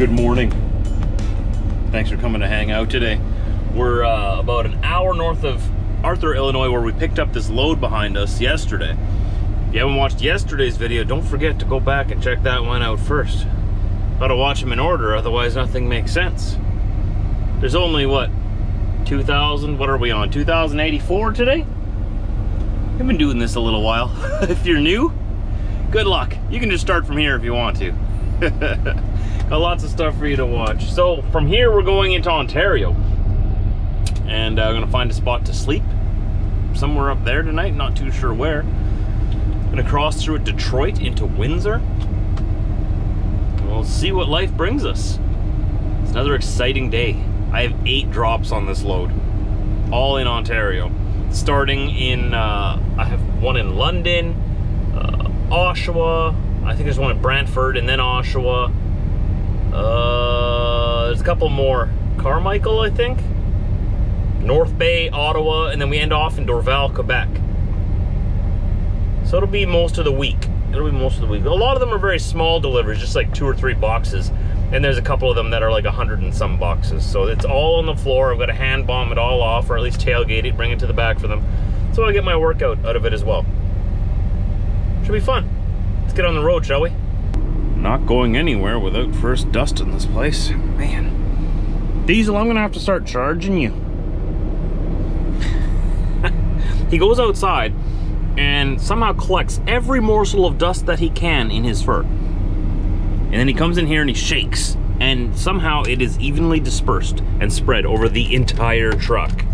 Good morning. Thanks for coming to hang out today. We're about an hour north of Arthur, Illinois, where we picked up this load behind us yesterday. If you haven't watched yesterday's video, don't forget to go back and check that one out first. Gotta watch them in order, otherwise nothing makes sense. There's only, what, 2,000? What are we on, 2,084 today? I've been doing this a little while. If you're new, good luck. You can just start from here if you want to. Got lots of stuff for you to watch. So from here, we're going into Ontario. And I'm gonna find a spot to sleep somewhere up there tonight, not too sure where. I'm gonna cross through Detroit into Windsor. We'll see what life brings us. It's another exciting day. I have 8 drops on this load, all in Ontario. Starting in, I have one in London, Oshawa, I think there's one in Brantford and then Oshawa. There's a couple more. Carmichael, I think. North Bay, Ottawa, and then we end off in Dorval, Quebec. So it'll be most of the week. A lot of them are very small deliveries, just like 2 or 3 boxes. And there's a couple of them that are like 100 and some boxes. So it's all on the floor. I've got to hand bomb it all off, or at least tailgate it, bring it to the back for them. So I get my workout out of it as well. Should be fun. Let's get on the road, shall we? Not going anywhere without first dusting this place. Man. Diesel, I'm gonna have to start charging you. He goes outside and somehow collects every morsel of dust that he can in his fur. And then he comes in here and he shakes, and somehow it is evenly dispersed and spread over the entire truck.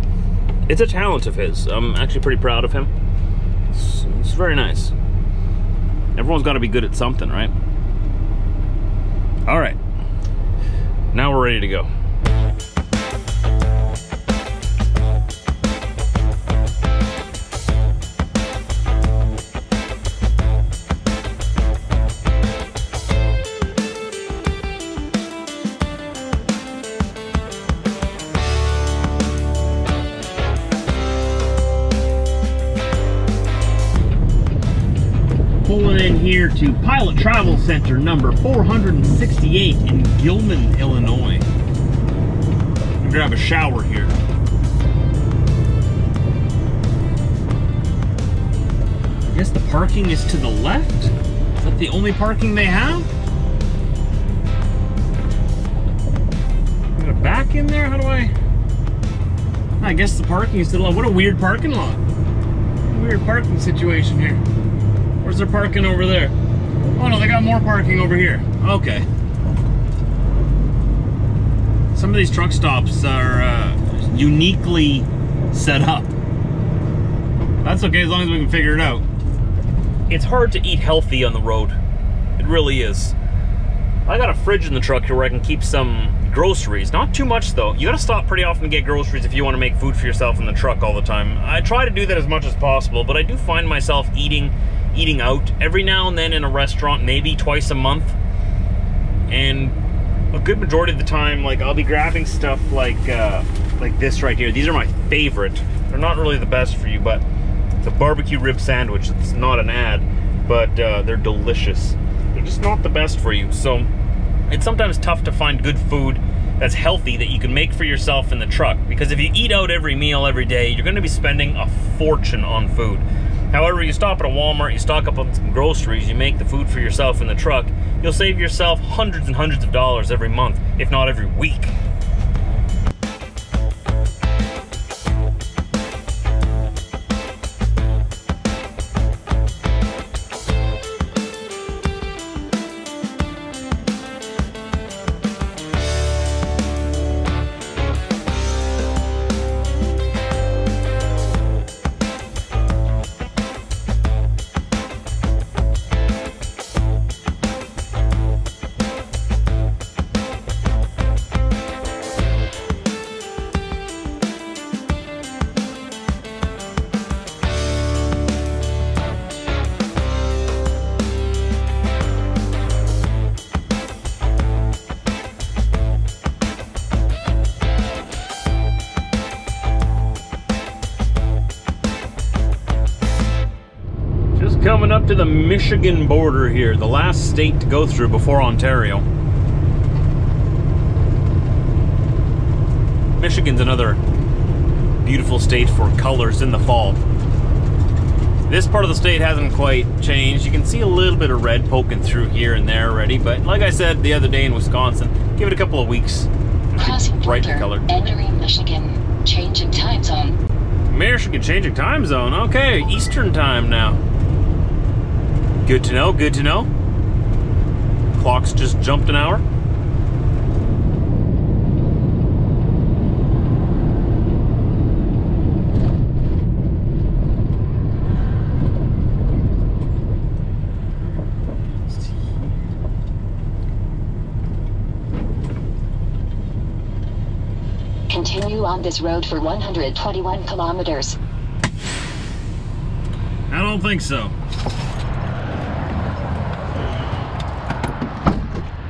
It's a talent of his. I'm actually pretty proud of him. It's very nice. Everyone's got to be good at something, right? All right, now we're ready to go. Pulling in here to Pilot Travel Center number 468 in Gilman, Illinois. I'm gonna grab a shower here. I guess the parking is to the left? Is that the only parking they have? I'm gonna back in there, how do I? I guess the parking is to the left. What a weird parking lot. Weird parking situation here. Where's their parking over there? Oh no, they got more parking over here. Okay. Some of these truck stops are uniquely set up. That's okay, as long as we can figure it out. It's hard to eat healthy on the road. It really is. I got a fridge in the truck here where I can keep some groceries. Not too much though. You gotta stop pretty often to get groceries if you wanna make food for yourself in the truck all the time. I try to do that as much as possible, but I do find myself eating out every now and then in a restaurant, maybe twice a month. And a good majority of the time, like, I'll be grabbing stuff like this right here. These are my favorite. They're not really the best for you, but it's a barbecue rib sandwich. It's not an ad, but they're delicious. They're just not the best for you. So it's sometimes tough to find good food that's healthy that you can make for yourself in the truck. Because if you eat out every meal every day, you're gonna be spending a fortune on food. However, you stop at a Walmart, you stock up on some groceries, you make the food for yourself in the truck, you'll save yourself hundreds and hundreds of dollars every month, if not every week. Coming up to the Michigan border here, the last state to go through before Ontario. Michigan's another beautiful state for colors in the fall. This part of the state hasn't quite changed. You can see a little bit of red poking through here and there already, but like I said the other day in Wisconsin, give it a couple of weeks. Bright color. Entering Michigan, changing time zone. Michigan changing time zone. Okay, Eastern time now. Good to know. Good to know. Clock's just jumped an hour. Continue on this road for 121 kilometers. I don't think so.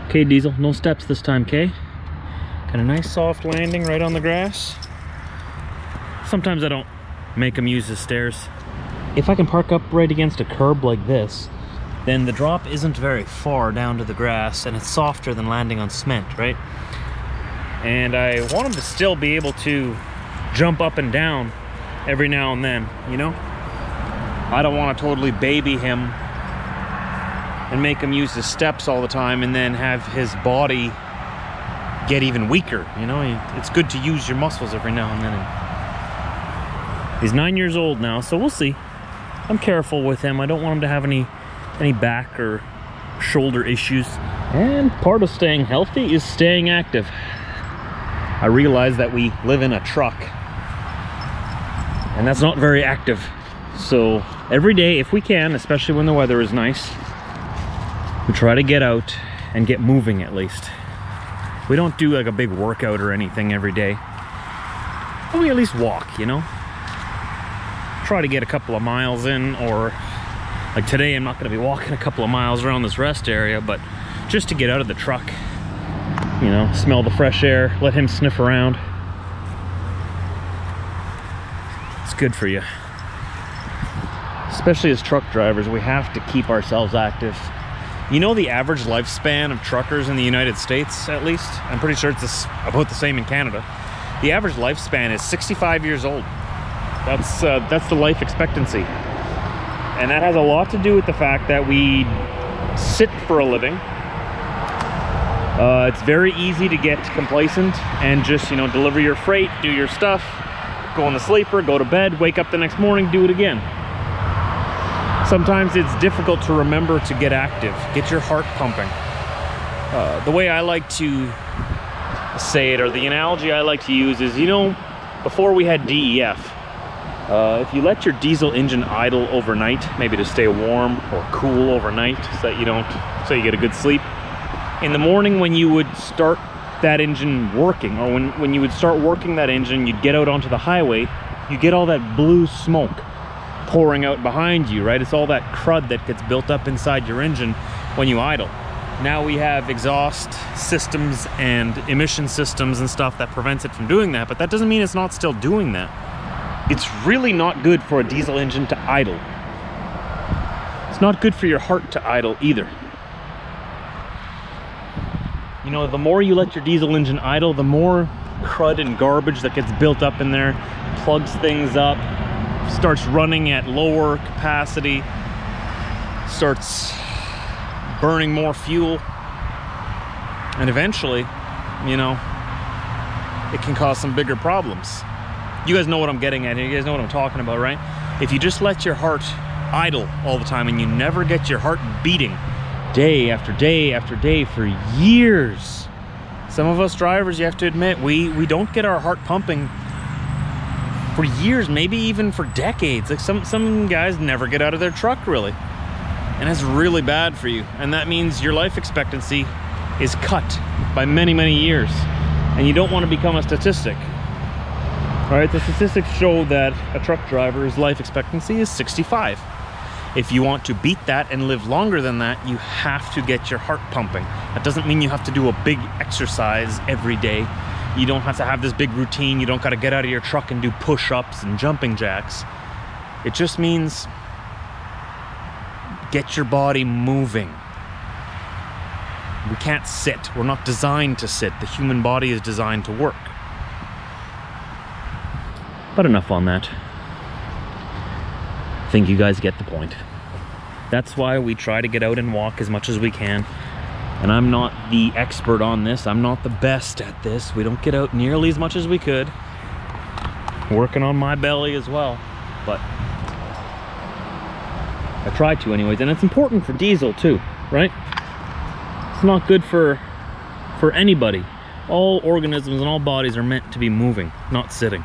Okay, Diesel, no steps this time, okay? Got a nice soft landing right on the grass. Sometimes I don't make them use the stairs. If I can park up right against a curb like this, then the drop isn't very far down to the grass and it's softer than landing on cement, right? And I want him to still be able to jump up and down every now and then, you know? I don't want to totally baby him and make him use the steps all the time and then have his body get even weaker, you know? It's good to use your muscles every now and then. He's 9 years old now, so we'll see. I'm careful with him. I don't want him to have any back or shoulder issues. And part of staying healthy is staying active. I realize that we live in a truck and that's not very active. So every day, if we can, especially when the weather is nice, we try to get out and get moving at least. We don't do like a big workout or anything every day. But we at least walk, you know? Try to get a couple of miles in, or like today, I'm not gonna be walking a couple of miles around this rest area, but just to get out of the truck. You know, smell the fresh air, let him sniff around. It's good for you. Especially as truck drivers, we have to keep ourselves active. You know the average lifespan of truckers in the United States, at least? I'm pretty sure it's about the same in Canada. The average lifespan is 65 years old. That's the life expectancy. And that has a lot to do with the fact that we sit for a living. It's very easy to get complacent and just, you know, deliver your freight, do your stuff, go on the sleeper, go to bed, wake up the next morning, do it again. Sometimes it's difficult to remember to get active, get your heart pumping. The way I like to say it, or the analogy I like to use is, you know, before we had DEF, if you let your diesel engine idle overnight, maybe to stay warm or cool overnight so that you don't, so you get a good sleep, in the morning when you would start that engine working, or when you would start working that engine, you'd get out onto the highway, you get all that blue smoke pouring out behind you, right? It's all that crud that gets built up inside your engine when you idle. Now we have exhaust systems and emission systems and stuff that prevents it from doing that, but that doesn't mean it's not still doing that. It's really not good for a diesel engine to idle. It's not good for your heart to idle either. You know, the more you let your diesel engine idle, the more crud and garbage that gets built up in there, plugs things up, starts running at lower capacity, starts burning more fuel, and eventually, you know, it can cause some bigger problems. You guys know what I'm getting at here. You guys know what I'm talking about, right? If you just let your heart idle all the time and you never get your heart beating, day after day after day for years. Some of us drivers, you have to admit, we don't get our heart pumping for years, maybe even for decades. Like some guys never get out of their truck really. And that's really bad for you. And that means your life expectancy is cut by many, many years. And you don't want to become a statistic. All right, the statistics show that a truck driver's life expectancy is 65. If you want to beat that and live longer than that, you have to get your heart pumping. That doesn't mean you have to do a big exercise every day. You don't have to have this big routine. You don't got to get out of your truck and do push-ups and jumping jacks. It just means get your body moving. We can't sit. We're not designed to sit. The human body is designed to work. But enough on that. I think you guys get the point. That's why we try to get out and walk as much as we can. And I'm not the expert on this. I'm not the best at this. We don't get out nearly as much as we could. Working on my belly as well, but I try to anyways. And it's important for diesel too, right? It's not good for anybody. All organisms and all bodies are meant to be moving, not sitting.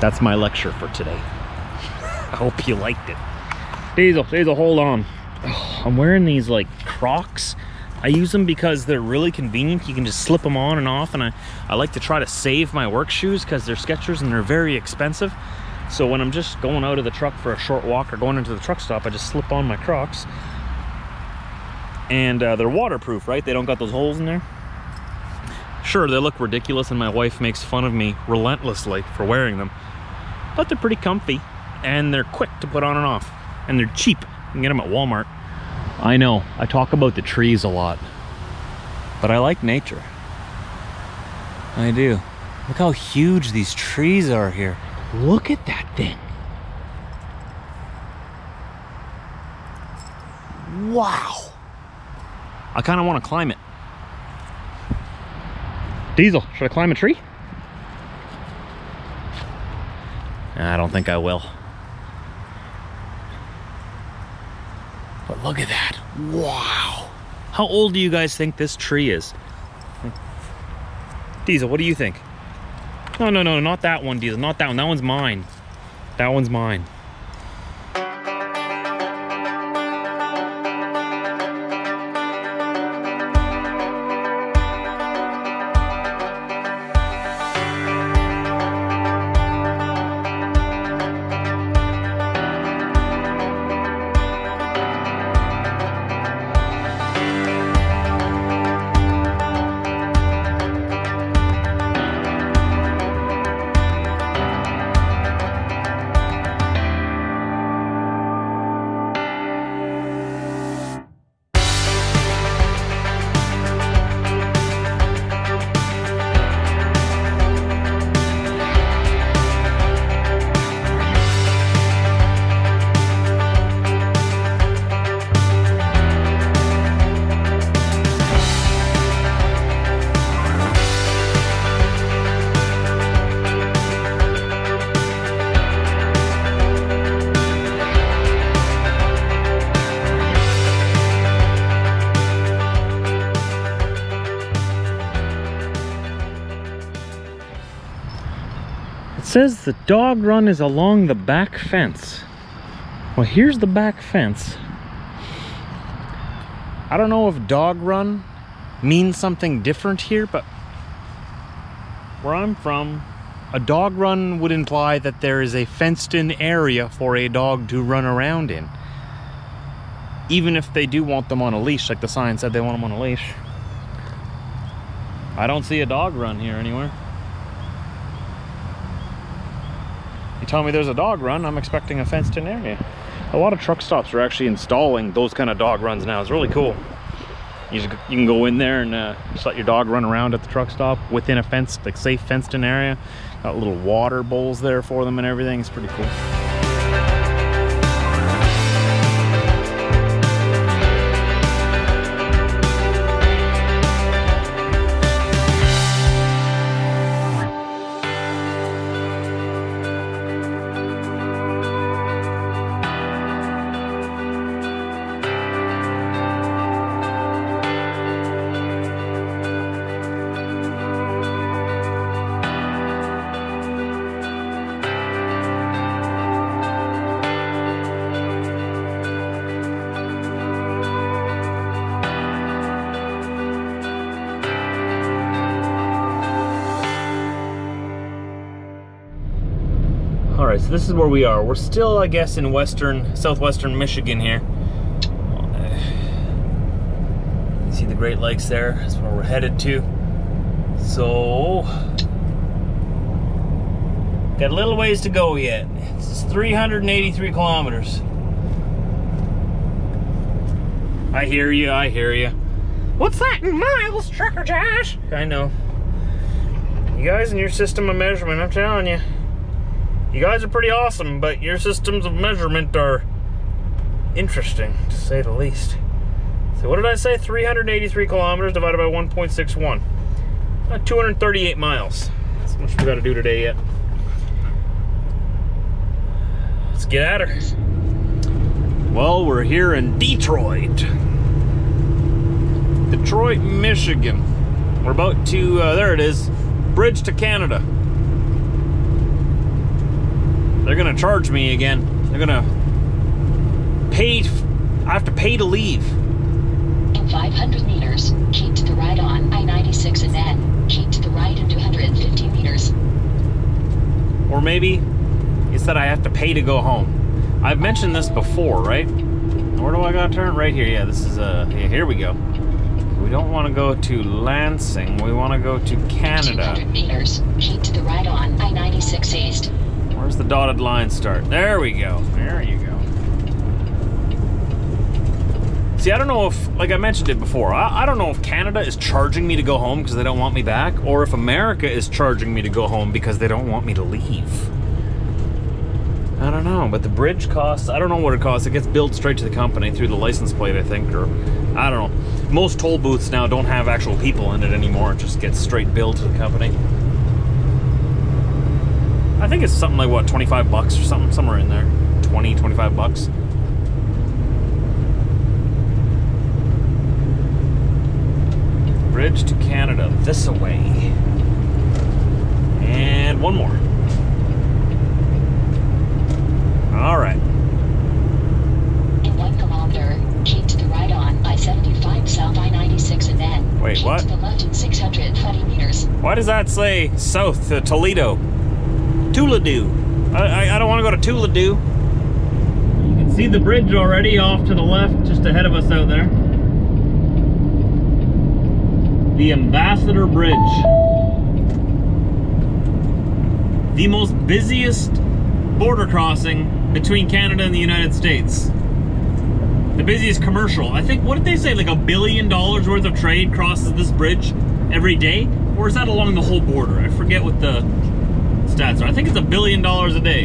That's my lecture for today. I hope you liked it. Diesel, hold on. Oh, I'm wearing these like Crocs. I use them because they're really convenient. You can just slip them on and off, and I like to try to save my work shoes because they're Skechers and they're very expensive. So when I'm just going out of the truck for a short walk or going into the truck stop, I just slip on my Crocs. And they're waterproof, right? They don't got those holes in there. Sure, they look ridiculous, and my wife makes fun of me relentlessly for wearing them. But they're pretty comfy, and they're quick to put on and off, and they're cheap. You can get them at Walmart. I know, I talk about the trees a lot, but I like nature. I do. Look how huge these trees are here. Look at that thing. Wow. I kind of want to climb it. Diesel, should I climb a tree? I don't think I will. But look at that. Wow. How old do you guys think this tree is? Diesel, what do you think? No, not that one, Diesel. Not that one. That one's mine. That one's mine. It says the dog run is along the back fence. Well, here's the back fence. I don't know if dog run means something different here, but where I'm from, a dog run would imply that there is a fenced-in area for a dog to run around in. Even if they do want them on a leash, like the sign said they want them on a leash. I don't see a dog run here anywhere. Tell me there's a dog run, I'm expecting a fenced-in area. A lot of truck stops are actually installing those kind of dog runs now. It's really cool. You can go in there and just let your dog run around at the truck stop within a fenced, like safe fenced-in area. Got little water bowls there for them and everything. It's pretty cool. So this is where we are. We're still, I guess, in southwestern Michigan here. See the Great Lakes there? That's where we're headed to. So, got a little ways to go yet. This is 383 kilometers. I hear you. What's that in miles, Trucker Josh? I know. You guys and your system of measurement, I'm telling you. You guys are pretty awesome, but your systems of measurement are interesting, to say the least. So what did I say? 383 kilometers divided by 1.61. About 238 miles. That's how much we gotta do today yet. Let's get at her. Well, we're here in Detroit. Detroit, Michigan. We're about to, there it is, bridge to Canada. They're gonna charge me again. They're gonna pay. I have to pay to leave. In 500 meters, keep to the right on I-96 and then keep to the right in 250 meters. Or maybe it said I have to pay to go home. I've mentioned this before, right? Where do I gotta turn? Right here. Yeah, this is yeah, here we go. We don't want to go to Lansing. We want to go to Canada. 200 meters, keep to the right on I-96 east. Where's the dotted line start? There we go. There you go. See, I don't know if, like I mentioned it before, I don't know if Canada is charging me to go home because they don't want me back, or if America is charging me to go home because they don't want me to leave. I don't know, but the bridge costs, I don't know what it costs. It gets billed straight to the company through the license plate, I think, or I don't know. Most toll booths now don't have actual people in it anymore. It just gets straight billed to the company. I think it's something like, what, 25 bucks or something? Somewhere in there. 20, 25 bucks. Bridge to Canada, this away. And one more. All right. In 1 kilometer, keep to the right on I-75 south I-96 and then... Wait, what? Keep to the left in 620 meters. Why does that say south to Toledo? Toledo. I don't want to go to Toledo. You can see the bridge already off to the left, just ahead of us out there. The Ambassador Bridge. The most busiest border crossing between Canada and the United States. The busiest commercial. I think, what did they say, like $1 billion worth of trade crosses this bridge every day? Or is that along the whole border? I forget what the... stats are. I think it's $1 billion a day.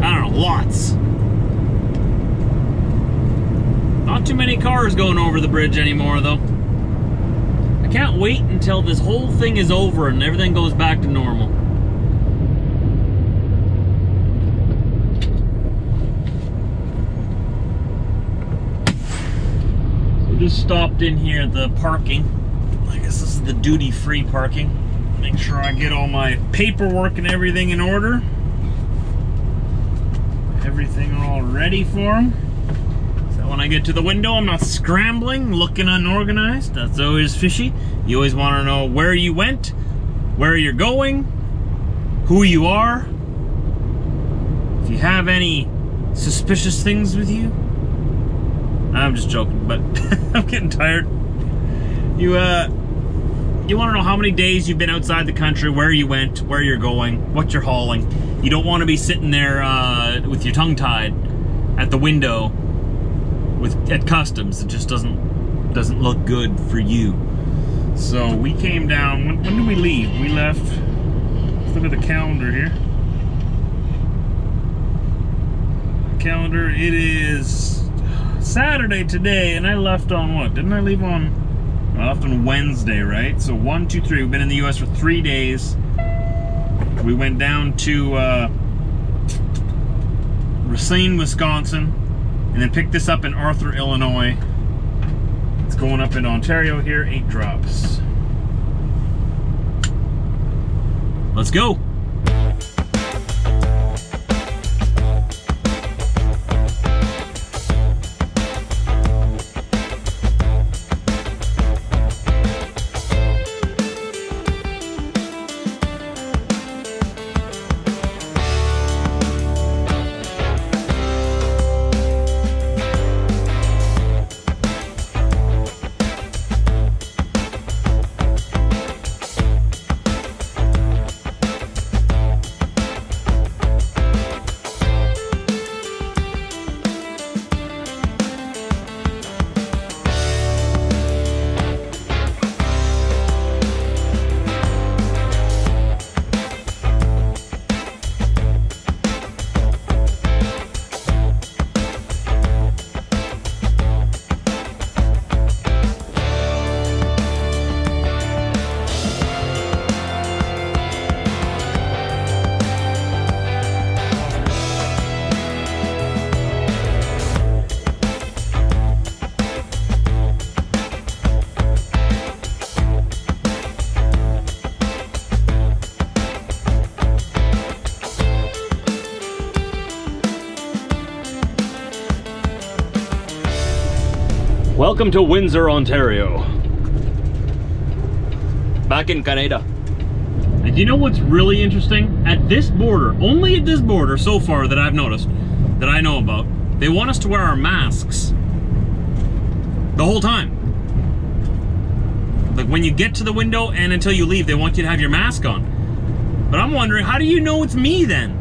I don't know, lots. Not too many cars going over the bridge anymore though. I can't wait until this whole thing is over and everything goes back to normal. We just stopped in here at the parking. I guess this is the duty-free parking. Make sure I get all my paperwork and everything in order. Everything all ready for them. So when I get to the window, I'm not scrambling, looking unorganized. That's always fishy. You always want to know where you went, where you're going, who you are. If you have any suspicious things with you. I'm just joking, but I'm getting tired. You want to know how many days you've been outside the country, where you went, where you're going, what you're hauling. You don't want to be sitting there with your tongue tied at the window at customs. It just doesn't look good for you. So we came down. When did we leave? We left. Let's look at the calendar here. The calendar. It is Saturday today, and I left on what? Didn't I leave on? I left on Wednesday, right? So 1, 2, 3. We've been in the U.S. for 3 days. We went down to Racine, Wisconsin, and then picked this up in Arthur, Illinois. It's going up in Ontario here, 8 drops. Let's go. Welcome to Windsor, Ontario. Back in Canada. And you know what's really interesting? At this border, only at this border so far that I've noticed, that I know about, they want us to wear our masks the whole time. Like when you get to the window and until you leave, they want you to have your mask on. But I'm wondering, how do you know it's me then?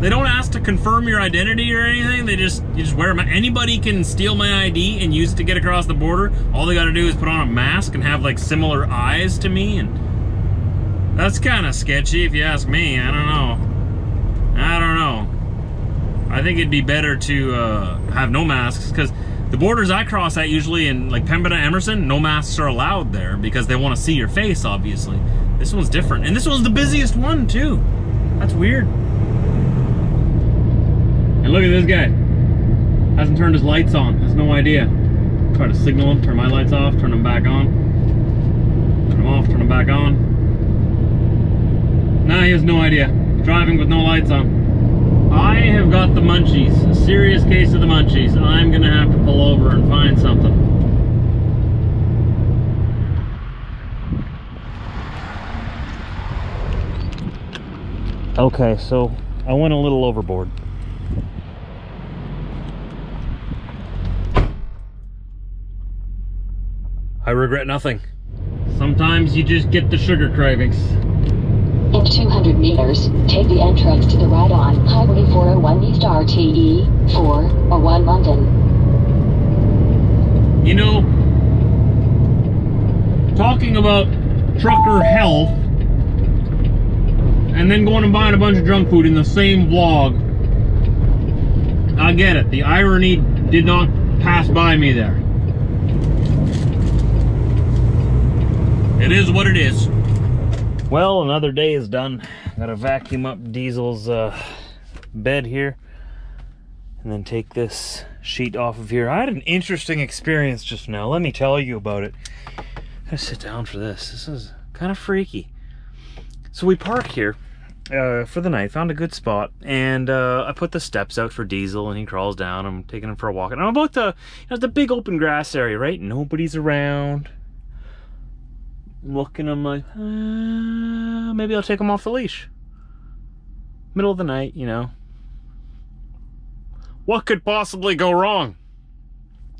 They don't ask to confirm your identity or anything. They just, you just wear a mask. Anybody can steal my ID and use it to get across the border. All they gotta do is put on a mask and have like similar eyes to me. And that's kind of sketchy if you ask me. I don't know. I think it'd be better to have no masks, because the borders I cross at usually in like Pembina, Emerson, no masks are allowed there because they want to see your face, obviously. This one's different. And this one's the busiest one too. That's weird. And look at this guy. Hasn't turned his lights on. Has no idea. Try to signal him, turn my lights off, turn them back on. Turn them off, turn them back on. Nah, he has no idea. Driving with no lights on. I have got the munchies, a serious case of the munchies. I'm gonna have to pull over and find something. Okay, so I went a little overboard. I regret nothing. Sometimes you just get the sugar cravings. At 200 meters, take the entrance to the right on Highway 401 East RTE 401 London. You know, talking about trucker health and then going and buying a bunch of junk food in the same vlog. I get it. The irony did not pass by me there. It is what it is. Well, another day is done. Gotta vacuum up Diesel's bed here and then take this sheet off of here. I had an interesting experience just now. Let me tell you about it. I gotta sit down for this. This is kind of freaky. So we park here for the night, found a good spot, and I put the steps out for Diesel and he crawls down. I'm taking him for a walk. And I'm about to, you know, the big open grass area, right? Nobody's around. Looking, I'm like, maybe I'll take him off the leash. Middle of the night, you know. What could possibly go wrong?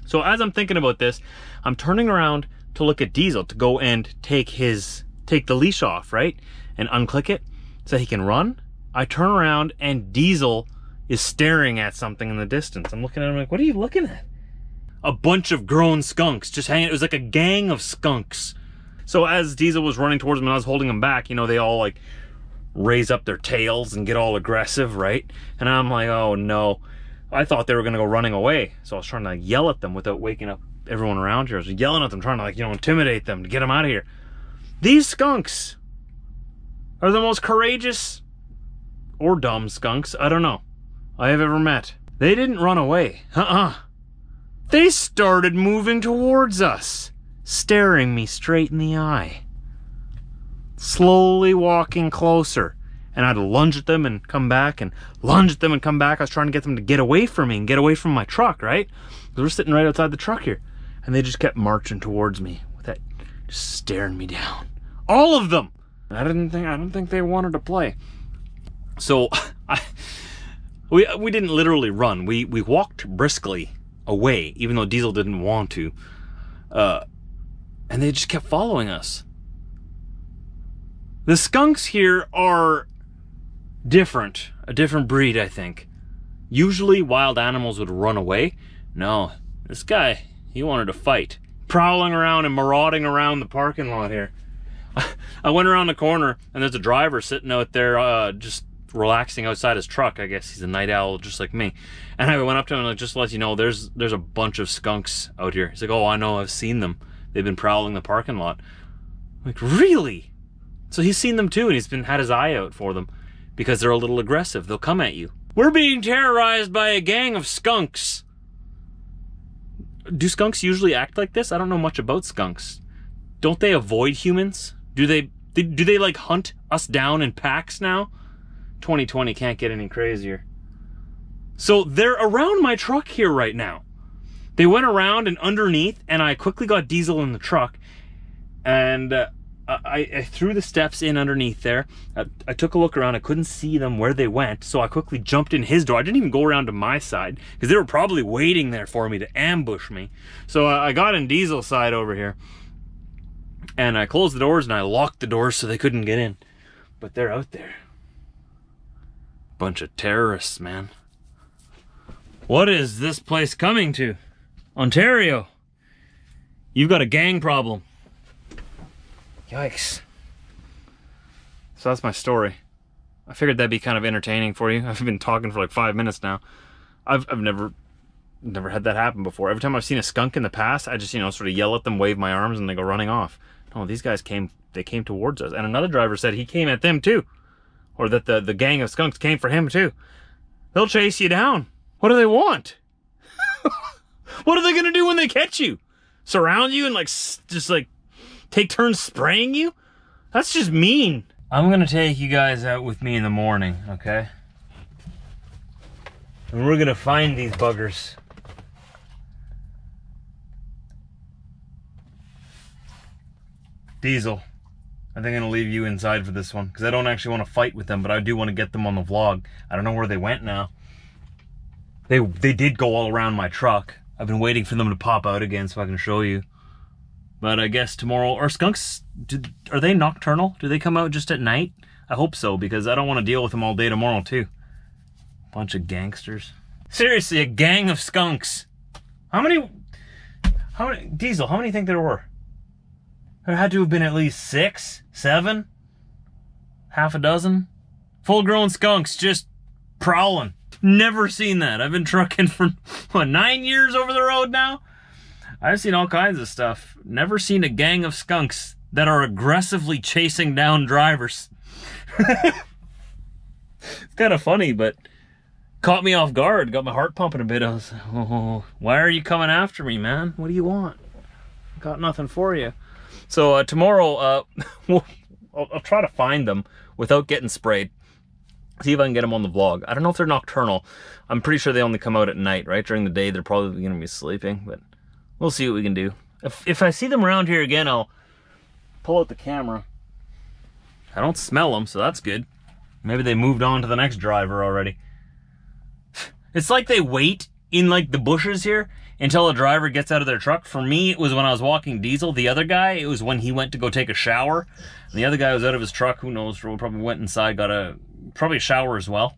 So as I'm thinking about this, I'm turning around to look at Diesel to go and take the leash off, right? And unclick it so he can run. I turn around and Diesel is staring at something in the distance. I'm looking at him like, what are you looking at? A bunch of grown skunks just hanging. It was like a gang of skunks. So as Diesel was running towards him and I was holding him back, you know, they all like raise up their tails and get all aggressive, right? And I'm like, oh no. I thought they were gonna go running away. So I was trying to yell at them without waking up everyone around here. I was yelling at them, trying to like, you know, intimidate them to get them out of here. These skunks are the most courageous or dumb skunks, I don't know, I have ever met. They didn't run away, They started moving towards us. Staring me straight in the eye, slowly walking closer, and I'd lunge at them and come back and lunge at them and come back. I was trying to get them to get away from me and get away from my truck, right? Because we're sitting right outside the truck here, and they just kept marching towards me with that, just staring me down. All of them. I don't think they wanted to play. So we didn't literally run. We walked briskly away, even though Diesel didn't want to. And they just kept following us. The skunks here are different, a different breed, I think. Usually wild animals would run away. No, this guy, he wanted to fight. Prowling around and marauding around the parking lot here. I went around the corner and there's a driver sitting out there just relaxing outside his truck. I guess he's a night owl just like me. And I went up to him and like, just to let you know, there's a bunch of skunks out here. He's like, oh, I know, I've seen them. They've been prowling the parking lot. I'm like, really? So he's seen them too, and he's been had his eye out for them because they're a little aggressive. They'll come at you. We're being terrorized by a gang of skunks. Do skunks usually act like this? I don't know much about skunks. Don't they avoid humans? Do they like hunt us down in packs now? 2020 can't get any crazier. So they're around my truck here right now. They went around and underneath, and I quickly got diesel in the truck, and I threw the steps in underneath there. I took a look around. I couldn't see them where they went, so I quickly jumped in his door. I didn't even go around to my side because they were probably waiting there for me to ambush me. So I got in diesel's side over here, and I closed the doors, and I locked the doors so they couldn't get in. But they're out there. Bunch of terrorists, man. What is this place coming to? Ontario, you've got a gang problem. Yikes. So that's my story. I figured that'd be kind of entertaining for you. I've been talking for like 5 minutes now. I've never had that happen before. Every time I've seen a skunk in the past, I just, you know, sort of yell at them, wave my arms, and they go running off. No, these guys came, they came towards us. And another driver said he came at them too. Or that the gang of skunks came for him too. They'll chase you down. What do they want? What are they gonna do when they catch you? Surround you and like, just like, take turns spraying you? That's just mean. I'm gonna take you guys out with me in the morning, okay? And we're gonna find these buggers. Diesel, I think I'm gonna leave you inside for this one because I don't actually want to fight with them, but I do want to get them on the vlog. I don't know where they went now. They did go all around my truck. I've been waiting for them to pop out again so I can show you. But I guess tomorrow, are skunks, are they nocturnal? Do they come out just at night? I hope so, because I don't want to deal with them all day tomorrow too. Bunch of gangsters. Seriously, a gang of skunks. How many, Diesel, how many think there were? There had to have been at least 6, 7, half a dozen. Full grown skunks just prowling. Never seen that. I've been trucking for, what, 9 years over the road now? I've seen all kinds of stuff. Never seen a gang of skunks that are aggressively chasing down drivers. It's kind of funny, but caught me off guard. Got my heart pumping a bit. I was like, oh, why are you coming after me, man? What do you want? Got nothing for you. So tomorrow, I'll try to find them without getting sprayed. See if I can get them on the vlog. I don't know if they're nocturnal. I'm pretty sure they only come out at night, right? During the day, they're probably going to be sleeping, but we'll see what we can do. If I see them around here again, I'll pull out the camera. I don't smell them, so that's good. Maybe they moved on to the next driver already. It's like they wait in like the bushes here until a driver gets out of their truck. For me, it was when I was walking Diesel. The other guy, it was when he went to go take a shower. And the other guy was out of his truck. Who knows? Probably went inside, got a... probably a shower as well.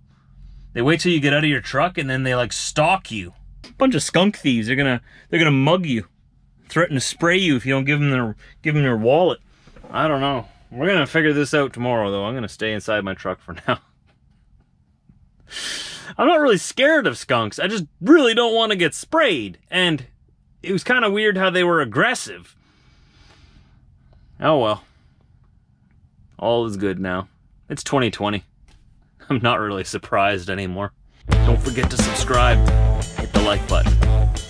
They wait till you get out of your truck and then they like stalk you. Bunch of skunk thieves. They're gonna mug you, threaten to spray you if you don't give them their wallet. I don't know. We're gonna figure this out tomorrow though. I'm gonna stay inside my truck for now. I'm not really scared of skunks. I just really don't want to get sprayed. And it was kind of weird how they were aggressive. Oh well. All is good now. It's 2020. I'm not really surprised anymore. Don't forget to subscribe, hit the like button.